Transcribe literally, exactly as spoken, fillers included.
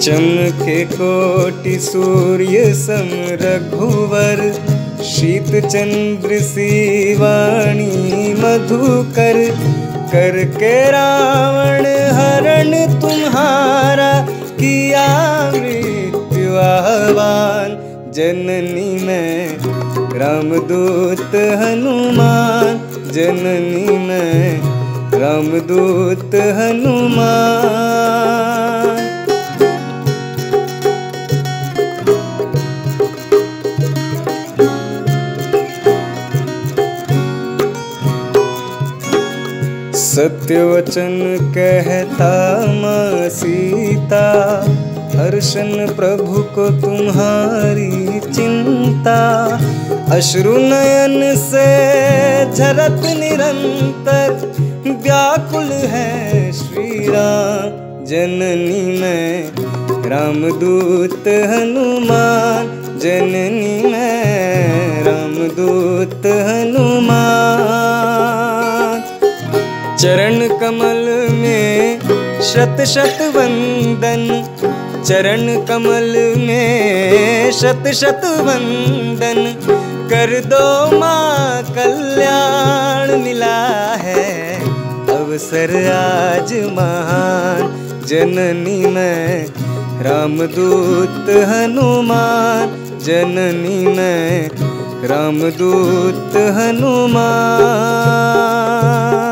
चन के कोटि सूर्य सम रघुवर, शीत चंद्र सी वाणी मधुकर। करके रावण हरण तुम्हारा, किया मृत्यु आह्वान। जननी में रामदूत हनुमान, जननी में रामदूत हनुमान। सत्यवचन कहता माँ सीता, हर्षन प्रभु को तुम्हारी चिंता। अश्रु नयन से झरत निरंतर, व्याकुल है श्री राम। जननी में रामदूत हनुमान, जननी में रामदूत हनुमान। चरण कमल में शत शत वंदन, चरण कमल में शत शत वंदन। कर दो माँ कल्याण, मिला है अवसर आज महान। जननी में रामदूत हनुमान, जननी में रामदूत हनुमान।